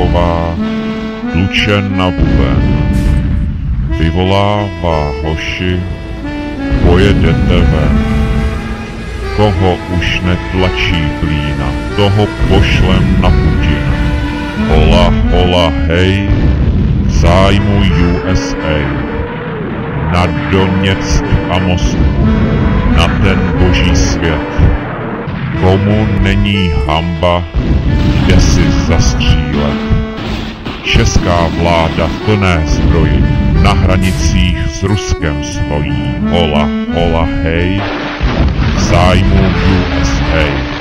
Černochová tluče naven. Vyvolává hoši, pojedete ven. Koho už netlačí klína, toho pošlem na Putina. Hola, hola, hej, v zájmu USA. Na Doněck a Moskvu, na ten boží svět. Komu není hamba, jde si zastřílet. Česká vláda v plné zbroji na hranicích s Ruskem stojí. Hola, hola, hej, v zájmu USA.